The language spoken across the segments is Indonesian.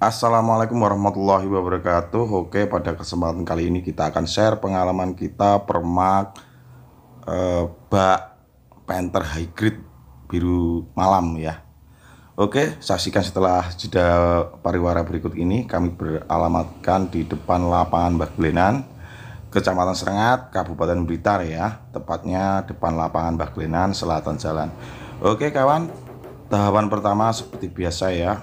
Assalamualaikum warahmatullahi wabarakatuh. Oke, pada kesempatan kali ini kita akan share pengalaman kita permak bak Panther Higrade biru malam ya. Oke, saksikan setelah jeda pariwara berikut ini. Kami beralamatkan di depan lapangan Bagelenan, Kecamatan Serengat, Kabupaten Blitar ya. Tepatnya depan lapangan Bagelenan, selatan jalan. Oke kawan, tahapan pertama seperti biasa ya.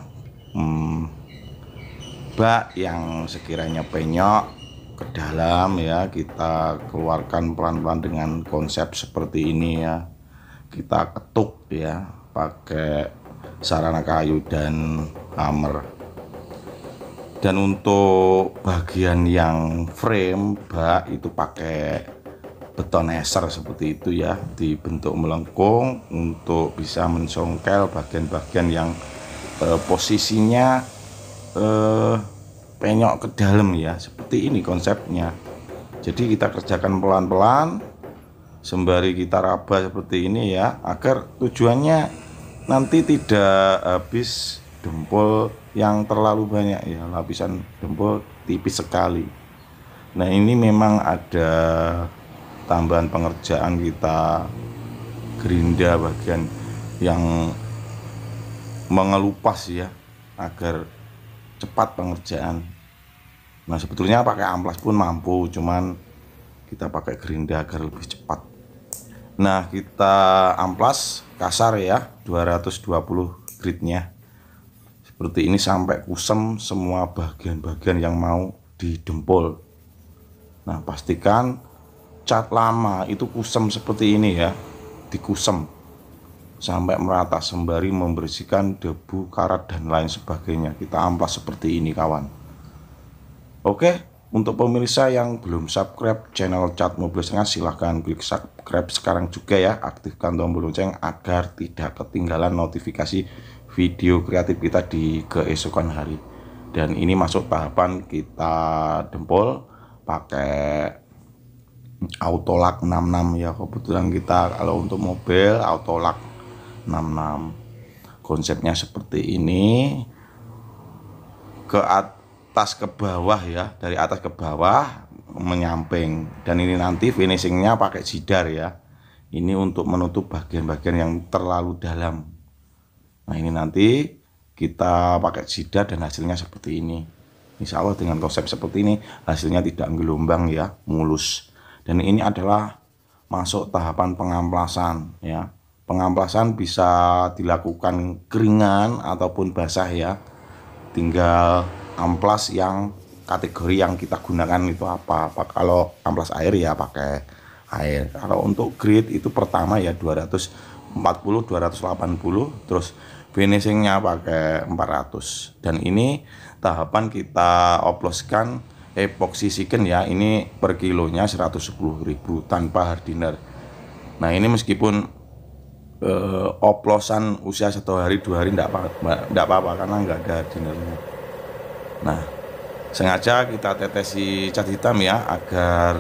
Bak yang sekiranya penyok ke dalam ya, kita keluarkan pelan-pelan dengan konsep seperti ini ya. Kita ketuk ya pakai sarana kayu dan hammer. Dan untuk bagian yang frame bak itu pakai beton eser seperti itu ya, dibentuk melengkung untuk bisa mensongkel bagian-bagian yang posisinya penyok ke dalam ya, seperti ini konsepnya. Jadi kita kerjakan pelan-pelan sembari kita raba seperti ini ya, agar tujuannya nanti tidak habis dempul yang terlalu banyak ya, lapisan dempul tipis sekali. Nah ini memang ada tambahan pengerjaan, kita gerinda bagian yang mengelupas ya, agar cepat pengerjaan. Nah sebetulnya pakai amplas pun mampu, cuman kita pakai gerinda agar lebih cepat. Nah kita amplas kasar ya, 220 gritnya seperti ini sampai kusem semua bagian-bagian yang mau didempul. Nah pastikan cat lama itu kusem seperti ini ya, dikusem sampai merata sembari membersihkan debu, karat dan lain sebagainya. Kita amplas seperti ini kawan. Oke, untuk pemirsa yang belum subscribe channel Cat Mobil Srengat, silahkan klik subscribe sekarang juga ya. Aktifkan tombol lonceng agar tidak ketinggalan notifikasi video kreatif kita di keesokan hari. Dan ini masuk tahapan kita dempul pakai autolak 66 ya. Kebetulan kita kalau untuk mobil autolak 66 konsepnya seperti ini, ke atas ke bawah ya, dari atas ke bawah menyamping. Dan ini nanti finishingnya pakai jidar ya, ini untuk menutup bagian-bagian yang terlalu dalam. Nah ini nanti kita pakai jidar dan hasilnya seperti ini. Insya Allah dengan konsep seperti ini hasilnya tidak gelombang ya, mulus. Dan ini adalah masuk tahapan pengamplasan ya. Pengamplasan bisa dilakukan keringan ataupun basah ya. Tinggal amplas yang kategori yang kita gunakan itu apa. Kalau amplas air ya pakai air. Kalau untuk grid itu pertama ya 240, 280, terus finishingnya pakai 400. Dan ini tahapan kita oploskan epoxy sikken ya. Ini per kilonya 110.000 tanpa hardener. Nah ini meskipun oplosan usia 1 hari 2 hari enggak apa-apa karena enggak ada hardinernya. Nah sengaja kita tetesi cat hitam ya, agar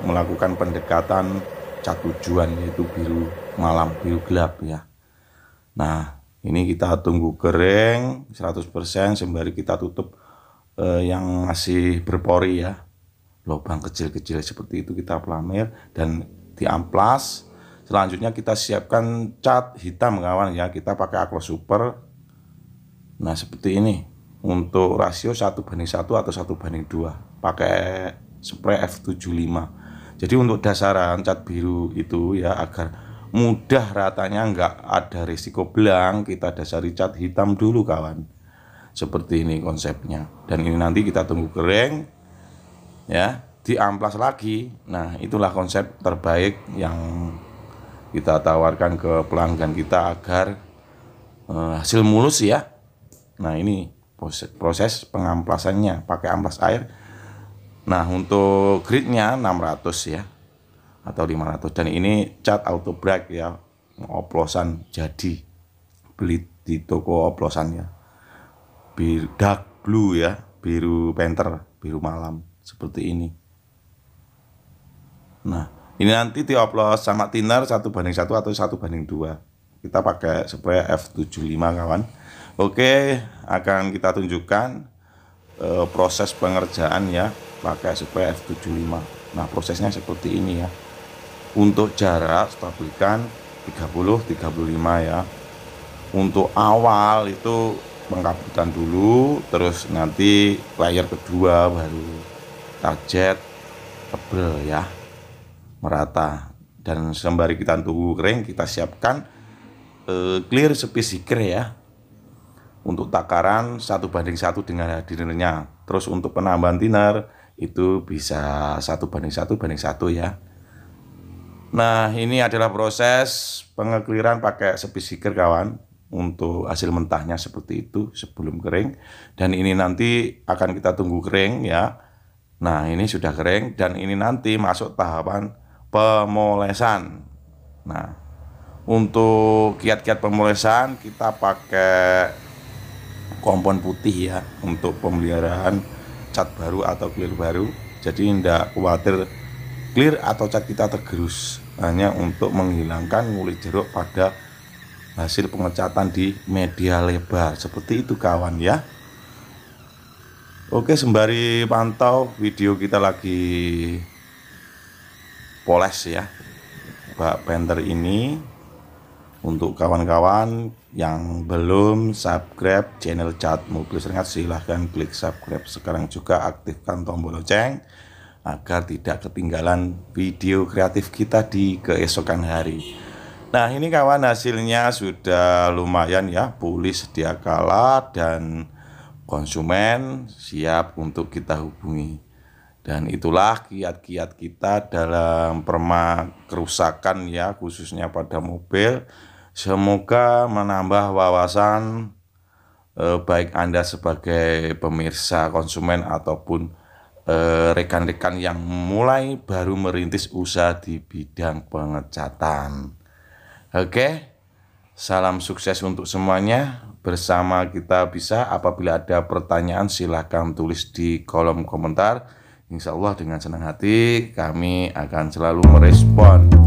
melakukan pendekatan cat tujuan yaitu biru malam, biru gelap ya. Nah ini kita tunggu kering 100% sembari kita tutup yang masih berpori ya, lubang kecil-kecil seperti itu kita pelamir dan diamplas. Selanjutnya kita siapkan cat hitam kawan ya, kita pakai akro super. Nah seperti ini untuk rasio 1:1 atau 1:2 pakai spray F75. Jadi untuk dasaran cat biru itu ya, agar mudah ratanya nggak ada risiko belang, kita dasari cat hitam dulu kawan. Seperti ini konsepnya. Dan ini nanti kita tunggu kering ya, diamplas lagi. Nah itulah konsep terbaik yang kita tawarkan ke pelanggan kita agar hasil mulus ya. Nah ini proses pengamplasannya pakai amplas air. Nah untuk gridnya 600 ya atau 500. Dan ini cat auto brake ya, oplosan jadi, beli di toko oplosannya. Biru dark blue ya, biru Panther, biru malam seperti ini. Nah ini nanti dioplos sama thinner 1:1 atau 1:2. Kita pakai spray F75 kawan. Oke, akan kita tunjukkan proses pengerjaan ya pakai spray F75. Nah, prosesnya seperti ini ya. Untuk jarak stabilkan 30-35 ya. Untuk awal itu pengkabutan dulu, terus nanti layer kedua baru target tebel ya, merata. Dan sembari kita tunggu kering, kita siapkan clear spesi ker ya, untuk takaran 1:1 dengan hardenernya. Terus untuk penambahan thinner itu bisa 1:1:1 ya. Nah, ini adalah proses pengekliran pakai spesi ker kawan. Untuk hasil mentahnya seperti itu sebelum kering, dan ini nanti akan kita tunggu kering ya. Nah, ini sudah kering dan ini nanti masuk tahapan pemolesan. Nah, untuk kiat-kiat pemolesan kita pakai kompon putih ya, untuk pemeliharaan cat baru atau clear baru. Jadi tidak khawatir clear atau cat kita tergerus, hanya untuk menghilangkan nguli jeruk pada hasil pengecatan di media lebar seperti itu kawan ya. Oke, sembari pantau video kita lagi poles ya bak Panther ini. Untuk kawan-kawan yang belum subscribe channel Cat Mobil Srengat, silahkan klik subscribe sekarang juga, aktifkan tombol lonceng agar tidak ketinggalan video kreatif kita di keesokan hari. Nah, ini kawan hasilnya sudah lumayan ya, pulih sediakala dan konsumen siap untuk kita hubungi. Dan itulah kiat-kiat kita dalam perma kerusakan ya, khususnya pada mobil. Semoga menambah wawasan baik Anda sebagai pemirsa konsumen ataupun rekan-rekan yang mulai baru merintis usaha di bidang pengecatan. Oke, salam sukses untuk semuanya. Bersama kita bisa. Apabila ada pertanyaan silahkan tulis di kolom komentar. Insya Allah dengan senang hati kami akan selalu merespon.